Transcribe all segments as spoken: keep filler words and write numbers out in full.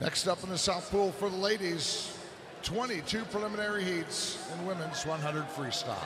Next up in the South Pool for the ladies, twenty-two preliminary heats in women's one hundred freestyle.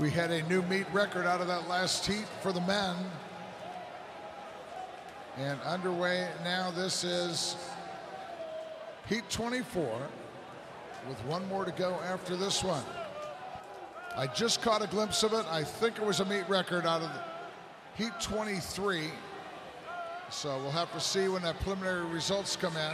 We had a new meet record out of that last heat for the men. And underway now, this is heat twenty-four with one more to go after this one. I just caught a glimpse of it. I think it was a meet record out of heat twenty-three. So we'll have to see when that preliminary results come in.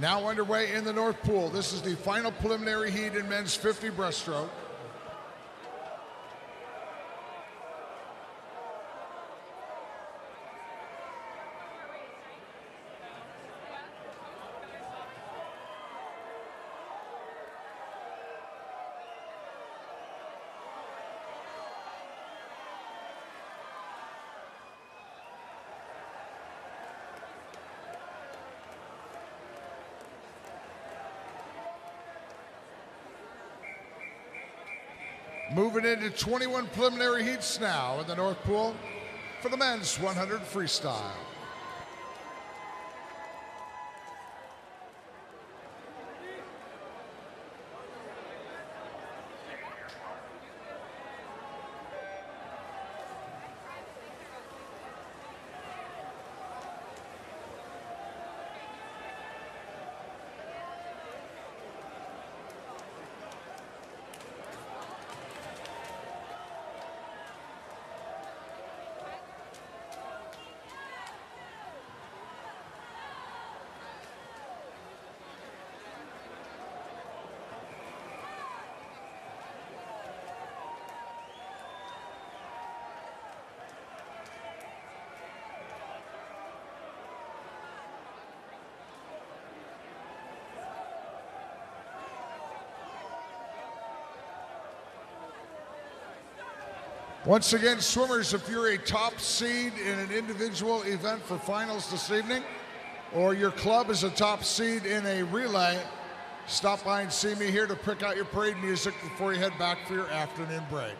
Now underway in the North Pool. This is the final preliminary heat in men's fifty breaststroke. Moving into twenty-one preliminary heats now in the North Pool for the men's one hundred freestyle. Once again, swimmers, if you're a top seed in an individual event for finals this evening, or your club is a top seed in a relay, stop by and see me here to pick out your parade music before you head back for your afternoon break.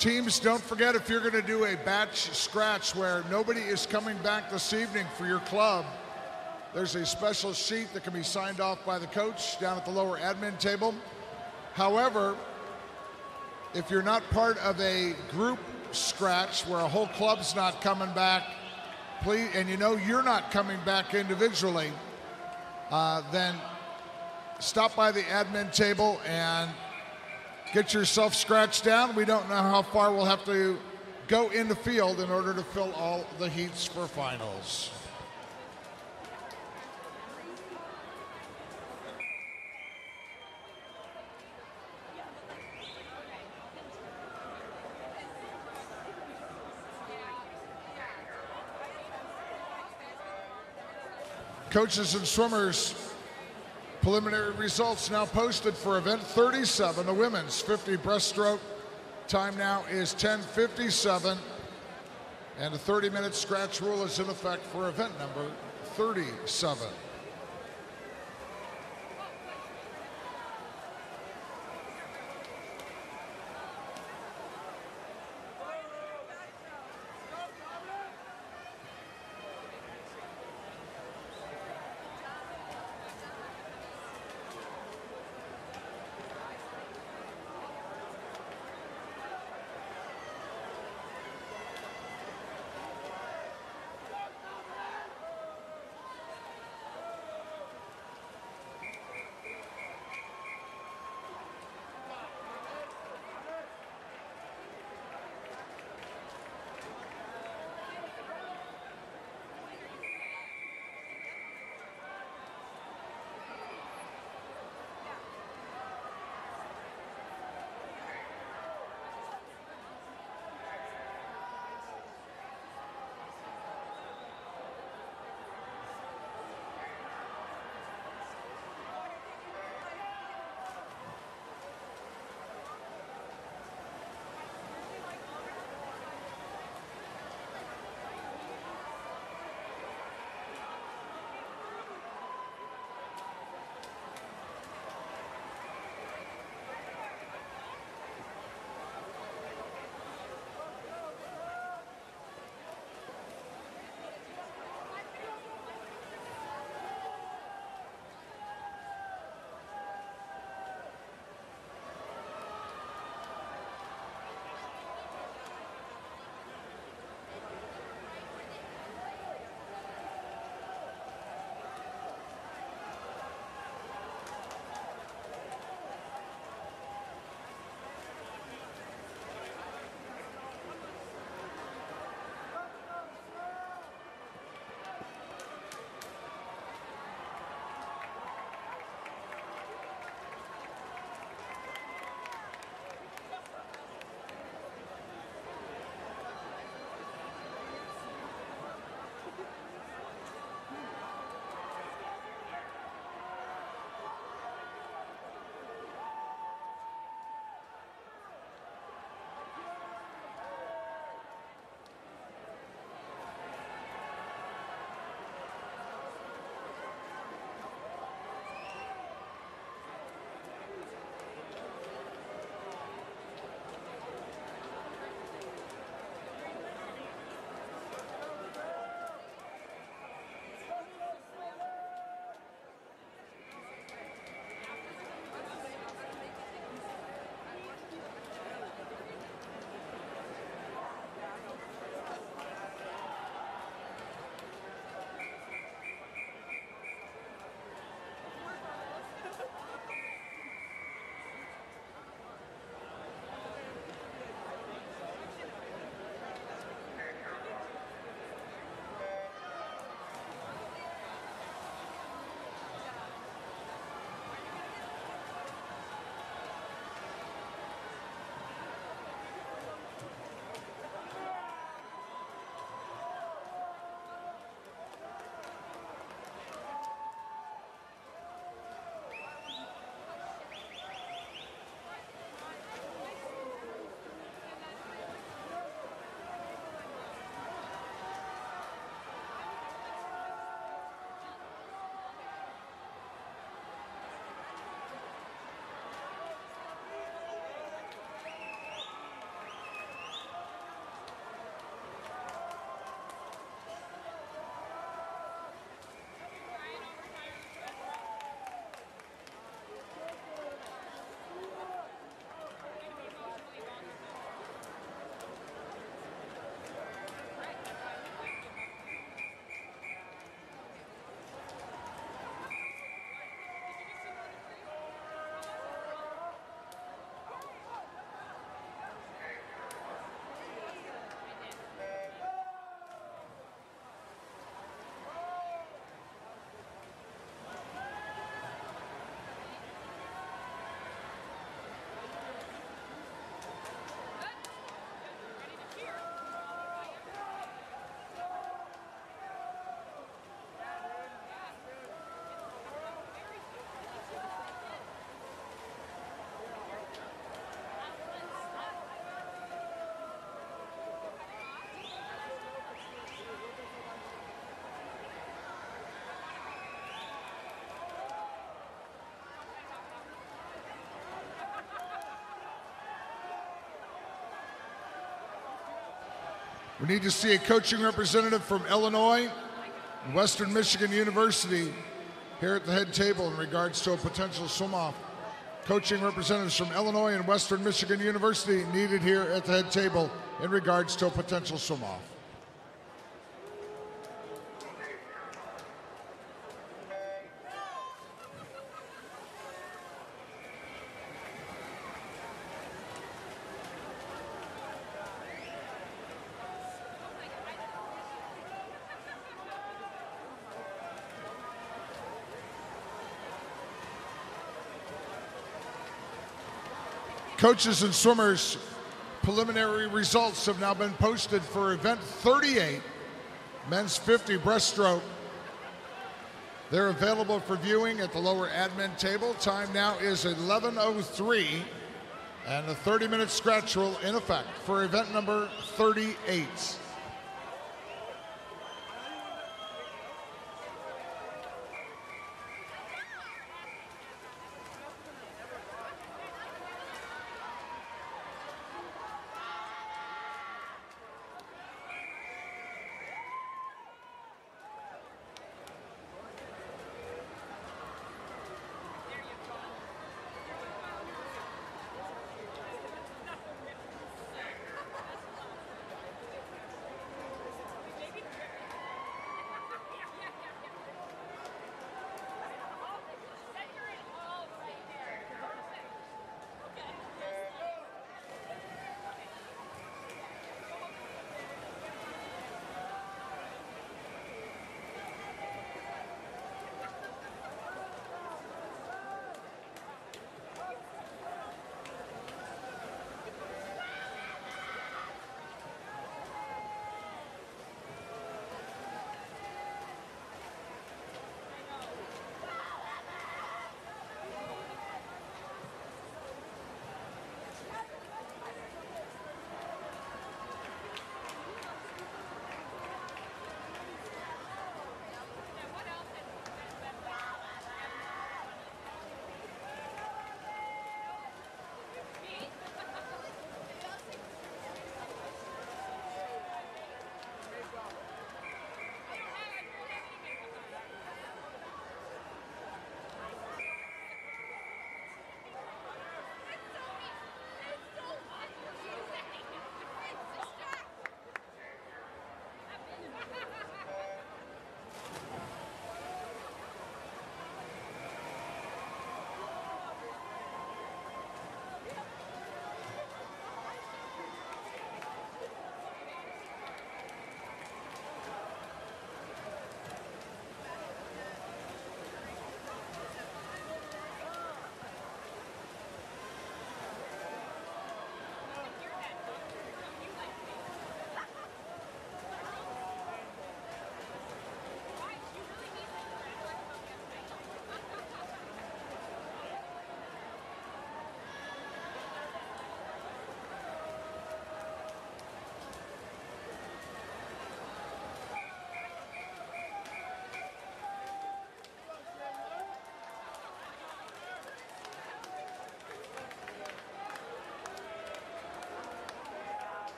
Teams, don't forget, if you're going to do a batch scratch where nobody is coming back this evening for your club, there's a special sheet that can be signed off by the coach down at the lower admin table. However, if you're not part of a group scratch where a whole club's not coming back, please, and you know you're not coming back individually, uh, then stop by the admin table and get yourself scratched down. We don't know how far we'll have to go in the field in order to fill all the heats for finals. Coaches and swimmers, preliminary results now posted for event thirty-seven, the women's fifty breaststroke. Time now is ten fifty-seven, and a thirty minute scratch rule is in effect for event number thirty-seven. We need to see a coaching representative from Illinois and Western Michigan University here at the head table in regards to a potential swim-off. Coaching representatives from Illinois and Western Michigan University needed here at the head table in regards to a potential swim-off. Coaches and swimmers, preliminary results have now been posted for event thirty-eight, men's fifty breaststroke. They're available for viewing at the lower admin table. Time now is eleven oh three, and the thirty minute scratch rule in effect for event number thirty-eight.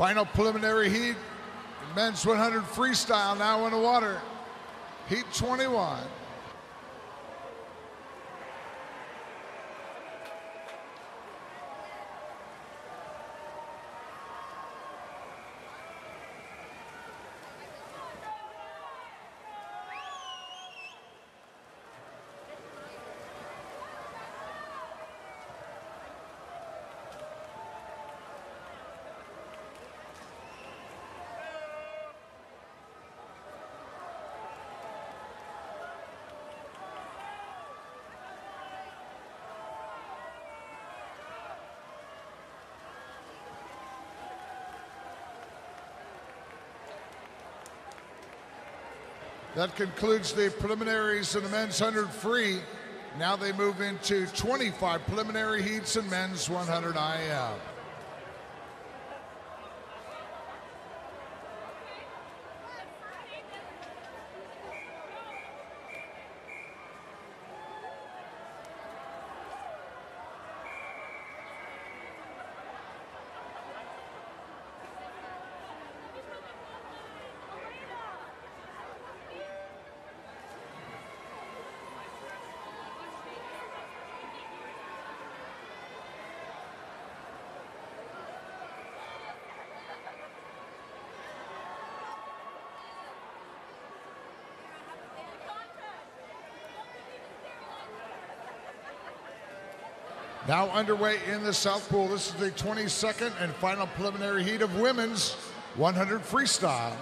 Final preliminary heat, men's one hundred freestyle now in the water. Heat twenty-one. That concludes the preliminaries in the men's one hundred free. Now they move into twenty-five preliminary heats in men's one hundred I M. Now underway in the South Pool. This is the twenty-second and final preliminary heat of women's one hundred freestyle.